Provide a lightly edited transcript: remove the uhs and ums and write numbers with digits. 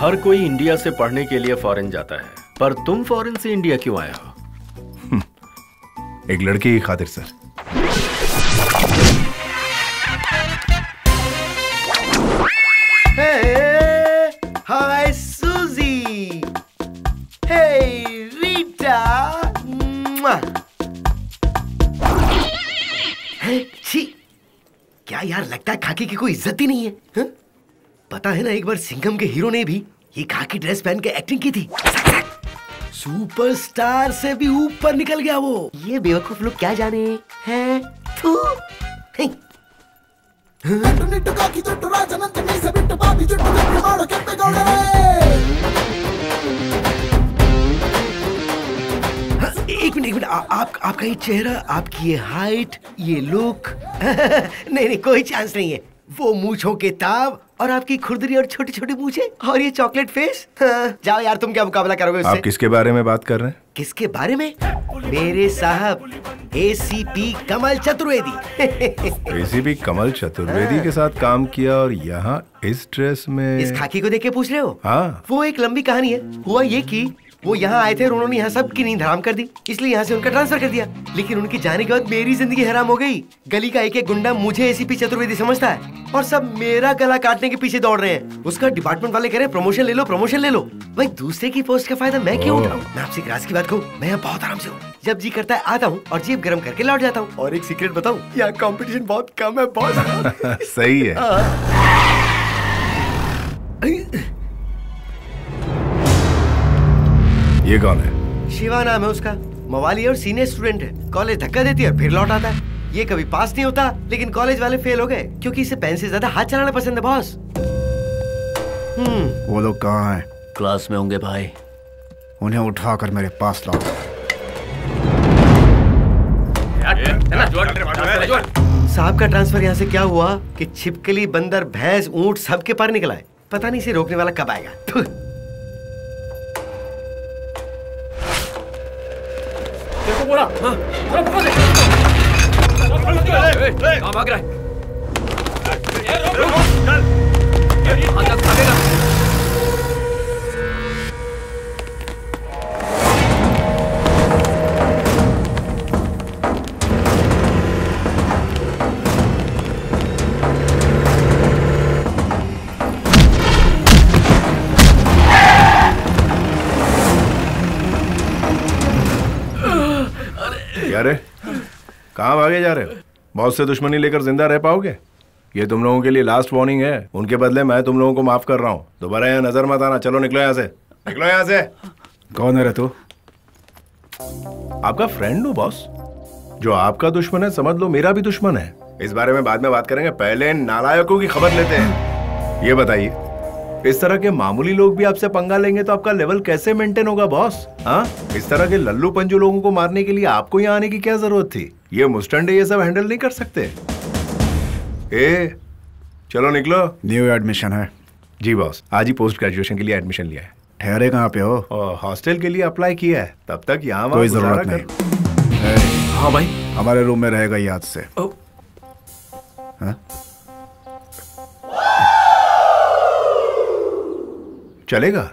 हर कोई इंडिया से पढ़ने के लिए फॉरेन जाता है, पर तुम फॉरेन से इंडिया क्यों आए हो? एक लड़की की खातिर सर। हाय सूजी, हे रीटा, छी क्या यार, लगता है खाकी की कोई इज्जत ही नहीं है। हा? पता है ना, एक बार सिंघम के हीरो ने भी ये खाकी ड्रेस पहन के एक्टिंग की थी। सुपरस्टार से भी ऊपर निकल गया वो। ये बेवकूफ लोग क्या जाने हैं। एक मिनट, आपका ये चेहरा, आपकी ये हाइट, ये लुक नहीं, कोई चांस नहीं है। वो मूंछों के ताब और आपकी खुरदरी और छोटी छोटी मूंछें और ये चॉकलेट फेस। हाँ। जाओ यार, तुम क्या मुकाबला करोगे उससे? आप किसके बारे में बात कर रहे हैं? किसके बारे में? मेरे साहब ACP कमल चतुर्वेदी। ACP कमल चतुर्वेदी के साथ काम किया और यहाँ इस ड्रेस में, इस खाकी को देख के पूछ रहे हो? हाँ। वो एक लंबी कहानी है। हुआ ये कि वो यहाँ आए थे और उन्होंने यहाँ सबकी नींद हराम कर दी, इसलिए यहाँ से उनका ट्रांसफर कर दिया। लेकिन उनके जाने के बाद मेरी जिंदगी हराम हो गई। गली का एक एक गुंडा मुझे ACP चतुर्वेदी समझता है और सब मेरा गला काटने के पीछे दौड़ रहे हैं। उसका डिपार्टमेंट वाले कह रहे हैं प्रमोशन ले लो, प्रमोशन ले लो। भाई दूसरे की पोस्ट का फायदा मैं क्यों उठाऊं? मैं आपसे क्लास की बात कहूँ, मैं यहाँ बहुत आराम से हूँ। जब जी करता है आता हूँ और जेब गर्म करके लौट जाता हूँ। और एक सीक्रेट बताऊँ, यहाँ कॉम्पिटिशन बहुत कम है। बहुत सही है। ये कौन है? शिवा नाम है उसका, मवाली और सीनियर स्टूडेंट है। कॉलेज धक्का देती है फिर लौट आता है। ये कभी पास नहीं होता, लेकिन कॉलेज वाले फेल हो गए क्योंकि इसे पेन से ज्यादा हाथ चलाना पसंद है। बॉस वो लोग कहाँ हैं? क्लास में होंगे भाई, उन्हें उठाकर मेरे पास लाओ। साहब का ट्रांसफर यहाँ से क्या हुआ कि छिपकली, बंदर, भैंस, ऊँट सबके पर निकला है। पता नहीं इसे रोकने वाला कब आएगा। बोला हाँ, भाग रहा है। कहाँ भागे जा रहे हो? बहुत से दुश्मनी लेकर जिंदा रह पाओगे? ये तुम लोगों के लिए लास्ट वार्निंग है। उनके बदले मैं तुम लोगों को माफ कर रहा हूँ। दोबारा यहाँ नजर मत आना। चलो निकलो यहाँ से, निकलो यहाँ से। कौन है तू? आपका फ्रेंड हूँ बॉस। जो आपका दुश्मन है समझ लो मेरा भी दुश्मन है। इस बारे में बाद में बात करेंगे, पहले नालायकों की खबर लेते हैं। ये बताइए, इस तरह के मामूली लोग भी आपसे पंगा लेंगे तो आपका लेवल कैसे मेंटेन होगा बॉस? हाँ, इस तरह के लल्लू पंजू लोगों को मारने के लिए आपको यहाँ आने की क्या जरूरत थी? ये मुस्टंडे ये सब हैंडल नहीं कर सकते। ए, चलो निकलो। न्यू एडमिशन है जी बॉस, आज ही पोस्ट ग्रेजुएशन के लिए एडमिशन लिया है। ठहरे कहाँ पे हो? हॉस्टल के लिए अप्लाई किया है, तब तक यहाँ कोई जरूरत नहीं। हाँ भाई, हमारे रूम में रहेगा याद से। चलेगा?